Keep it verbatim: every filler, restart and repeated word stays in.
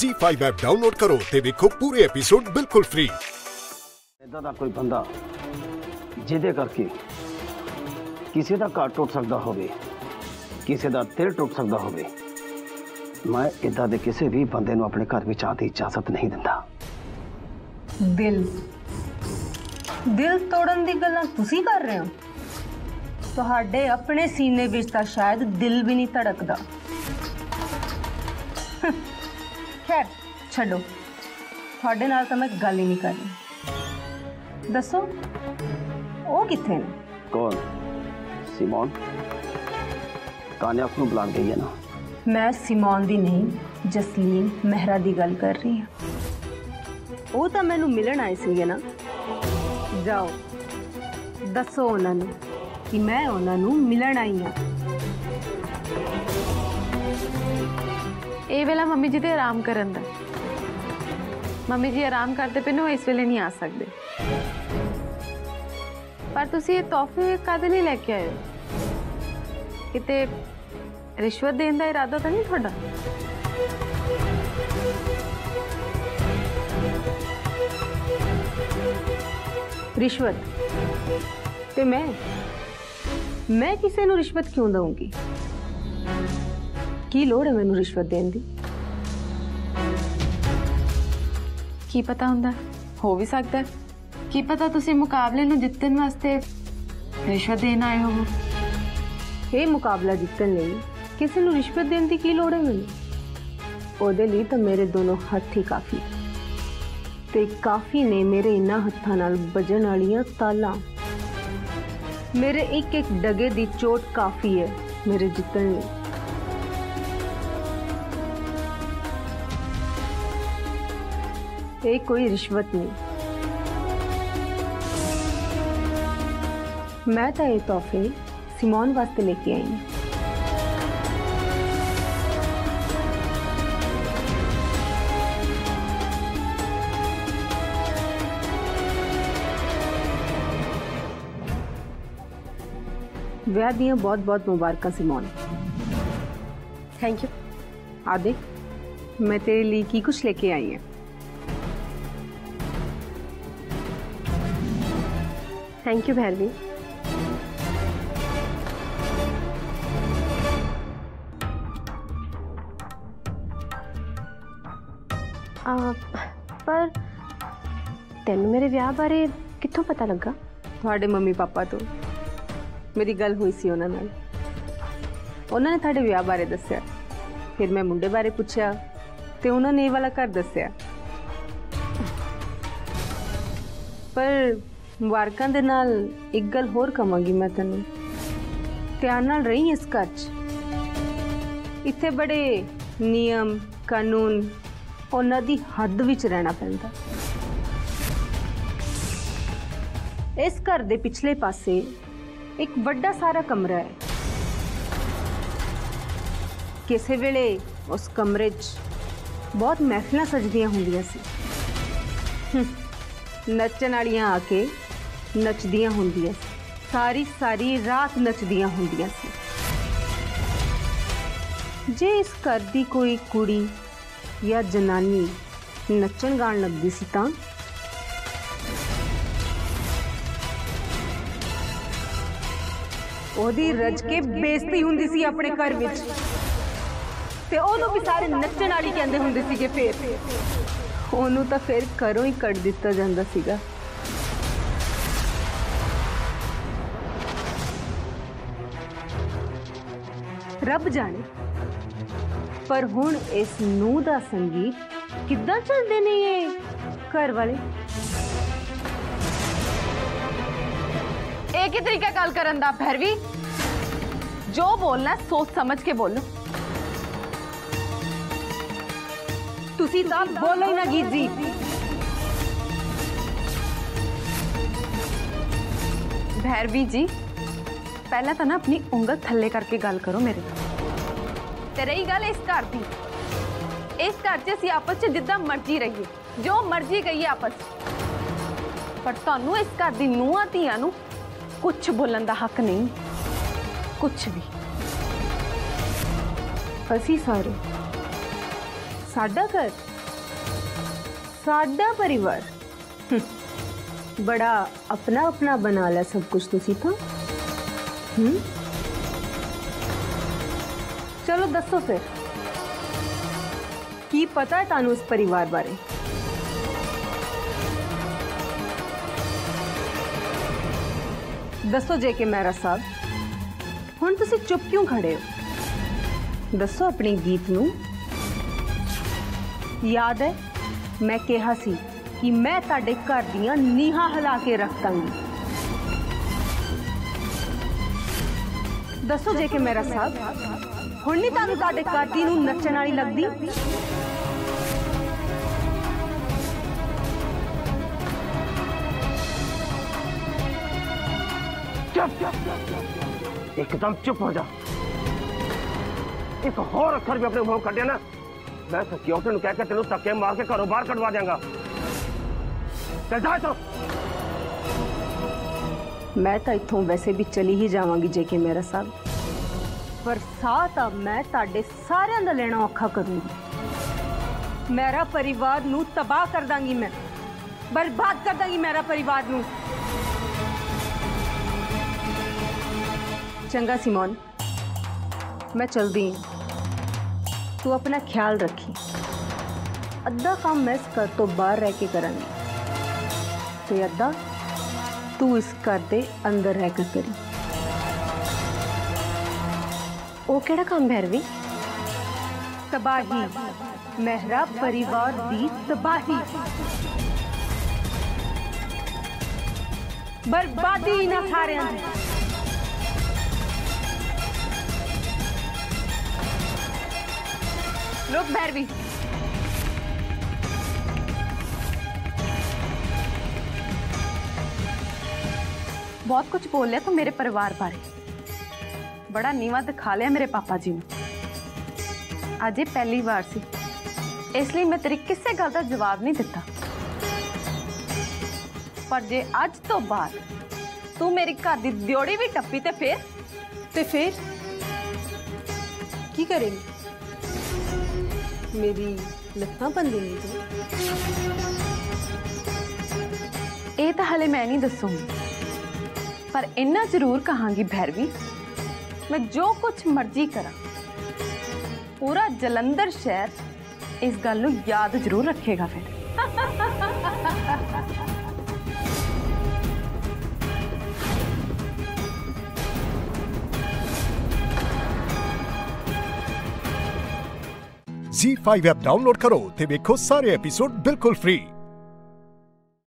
ज़ी five app download करो ते देखो पूरे एपिसोड बिल्कुल फ्री। इदां दा कोई बंदा जिदे करके किसी दा घर टुट सकदा होवे, किसी दा दिल टुट सकदा होवे, मैं इदां दे किसी भी बंदे नूं अपने घर विच आउण दी इजाजत नहीं दिंदा। दिल दिल तोड़न दी गल्लां तुसीं कर रहे हो? तुहाडे अपने सीने विच तां शायद दिल भी नहीं धड़कदा। खैर छड्डो, तुहाडे नाल तां मैं गल ही नहीं करनी। दसो वो कित्थे ने? कौन? सिमोन तानिया को बुला गई है ना? मैं सिमोन दी नहीं, जसलीन मेहरा दी गल कर रही हूं। वो तां मैनूं मिलन आए सीगे ना। जाओ दसो उन्हां नूं कि मैं उन्हां नूं मिलन आई हां। ਇਹ ਵੇਲਾ मम्मी जी तो आराम करन दा। मम्मी जी आराम करते पे ना, इस वेले नहीं आ सकते। पर तुसी ये तोहफे कादे लई लैके आए हो? किते रिश्वत देण दा इरादा तो नहीं तुहाडा? रिश्वत ते मैं मैं किसे नूं रिश्वत क्यों दूंगी? की लोड़ है मैनू रिश्वत देने दी? की पता हुंदा, हो भी सकता है की पता तुसी मुकाबले नूं जितन वास्ते रिश्वत देना आए हो। ये मुकाबला जितन लई किसी नूं रिश्वत देने दी की लोड़ है मैनू? ओदे लई तां मेरे दोनों हथ ही काफ़ी ते काफ़ी ने मेरे इन्हां हत्थां नाल वजन वालियां तालां। मेरे एक एक डगे दी चोट काफ़ी है मेरे जितन लई। ये कोई रिश्वत नहीं। मैं तो ये तोहफे सिमोन वास्ते लेके आई हूँ। विआह दियां बहुत बहुत मुबारक सिमोन। Thank you. आ दे, मैं तेरे लिए की कुछ लेके आई हूँ। Thank you Bhairavi. पर तेन मेरे विआह बारे कित्थों पता लगा? थोड़े मम्मी पापा तो मेरी गल हुई सी उन्होंने उन्होंने थोड़े विआह बारे दस्या, फिर मैं मुंडे बारे पूछा तो उन्होंने ये वाला घर दस्या। पर मुबारकों के नाल एक गल होर कहांगी मैं तेनू, ध्यान नाल रही इस घर च इत्थे बड़े नियम कानून उन्हां दी हद विच रहना पैंदा। इस घर दे पिछले पासे एक बड़ा सारा कमरा है। किसी वेले उस कमरे च बहुत महफिलां सजदियां हुंदियां सी। नचण वालियां आके नचदियां हुंदियां, सारी सारी रात नचदियां हुंदियां सी। जे इस घर दी कोई कुड़ी या जनानी नचण गाण लगदी सी तां ओदी रज के बेइज्जती हुंदी सी अपने घर विच ते ओनू भी सारे नचण वाली कहंदे हुंदे सीगे। फिर ओनू तां फिर घरों ही कट दिता जांदा सीगा। रब जाने पर हुण इस नूं दा संगीत किद्दां चलदे ने ये घर वाले। एक ही तरीका गल करन दा भैरवी, जो बोलना सोच समझ के बोलो। तुसी तां बोलो ही ना गीत जी। भैरवी जी पहला तां ना अपनी उंगल थल्ले करके गल करो मेरे। ते रही गल इस घर दी, इस घर च असीं आपस च जिद्दां मर्जी रहिए, जो मर्जी कहिए आपस च, पर तुहानूं इस घर दी नूंहां धीआं नूं कुछ बोलण दा हक नहीं। कुछ भी असीं सारे साडा घर, साडा परिवार। बड़ा अपना अपना बना ला सब कुछ तुसी तो। हम्म, चलो दसो फिर की पता है तानू उस परिवार बारे। दसो जे के मेहरा साहब, हुण तुसी चुप क्यों खड़े हो? दसो अपने गीत नू। याद है मैं कहा सी कि मैं ताड़े घर दियां नीहां हिला के रख दूंगी। दसो जे के मेहरा साहब, हुण नहीं तानू ताड़े घर दी नू नच्चण वाली लगदी? एकदम चुप हो जा। एक होर अखर भी अपने मुंह कटे ना, मैं सिक्योरिटी नू कह के तेनू धक्के मार के घरों बाहर कटवा देंगा। चल जा इत्थों। मैं तो इत्थों वैसे भी चली ही जावांगी जेके मेहरा साहब, पर साथ अब मैं ताड़े सारे दा लेना औखा करूंगी। मेरा परिवार नू तबाह कर दांगी, मैं बर्बाद कर दांगी मेरा परिवार नू। चंगा सिमोन, मैं चलदी हूं, तू अपना ख्याल रखी। अद्धा काम मैं इस घर तो बाहर रह के करांगी ते अद्धा तू इस घर के अंदर रह कर करी। वो केड़ा काम भैरवी? तबाही, मेहरा परिवार दी तबाही, बर्बादी ना सारे। रुक भैरवी, बहुत कुछ बोल लिया तो मेरे परिवार बारे। बड़ा नीवा दिखा लिया मेरे पापा जी ने। आज ये पहली बार सी, इसलिए मैं तेरी किसी गल का जवाब नहीं दिता। पर जे अज तो बाद तू मेरी घर की दियोड़ी भी टप्पी ते फिर ते फिर की करेगी? मेरी लत्तां बंदेगी तू? ये तो हाले मैं नहीं दसूंगी, पर इन्ना जरूर कहांगी भैरवी, मैं जो कुछ मर्जी करा पूरा जलंधर शहर इस गल नू याद जरूर रखेगा। फिर ज़ी फाइव ऐप डाउनलोड करो ते देखो सारे एपिसोड बिल्कुल फ्री।